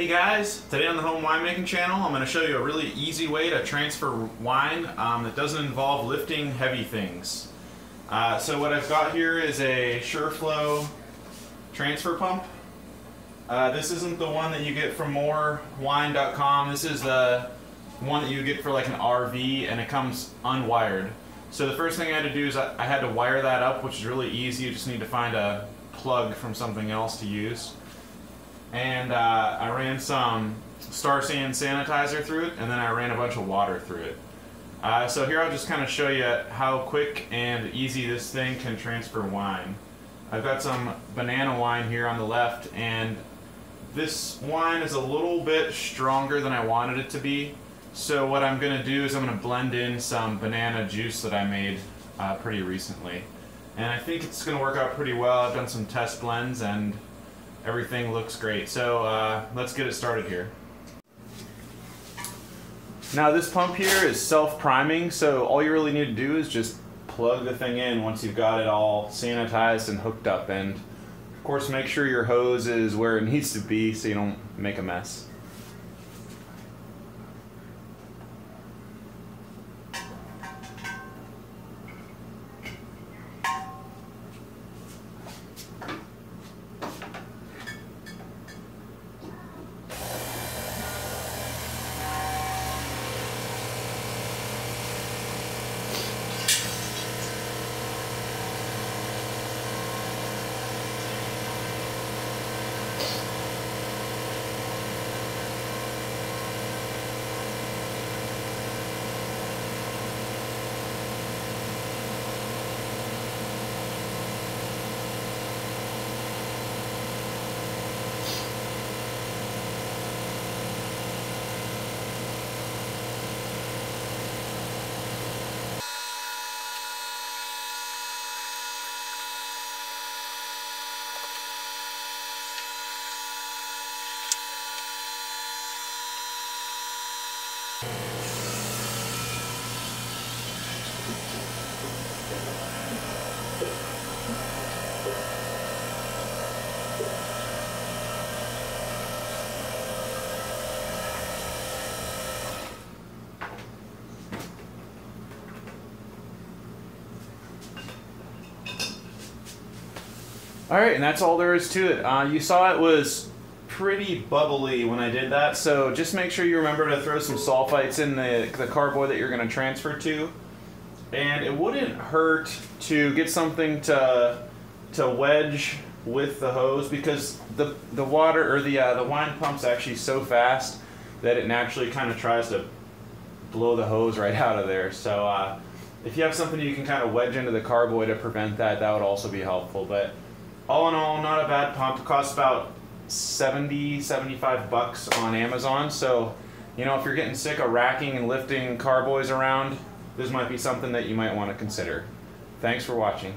Hey guys, today on the Home Winemaking Channel, I'm going to show you a really easy way to transfer wine that doesn't involve lifting heavy things. So what I've got here is a Shurflo transfer pump. This isn't the one that you get from morewine.com. This is the one that you get for like an RV, and it comes unwired. So the first thing I had to do is I had to wire that up, which is really easy. You just need to find a plug from something else to use. And I ran some star sand sanitizer through it, and then I ran a bunch of water through it. So here I'll just kind of show you how quick and easy this thing can transfer wine. I've got some banana wine here on the left, and this wine is a little bit stronger than I wanted it to be. So what I'm going to do is I'm going to blend in some banana juice that I made pretty recently. And I think it's going to work out pretty well. I've done some test blends and everything looks great, so let's get it started here. Now this pump here is self-priming, so all you really need to do is just plug the thing in once you've got it all sanitized and hooked up, and of course make sure your hose is where it needs to be so you don't make a mess. Alright, and that's all there is to it. You saw it was pretty bubbly when I did that, so just make sure you remember to throw some sulfites in the carboy that you're going to transfer to. And it wouldn't hurt to get something to wedge with the hose, because the water, or the wine pump's actually so fast that it naturally kind of tries to blow the hose right out of there. So if you have something you can kind of wedge into the carboy to prevent that, that would also be helpful. But all in all, not a bad pump. It costs about $70–$75 on Amazon. So, you know, if you're getting sick of racking and lifting carboys around, this might be something that you might want to consider. Thanks for watching.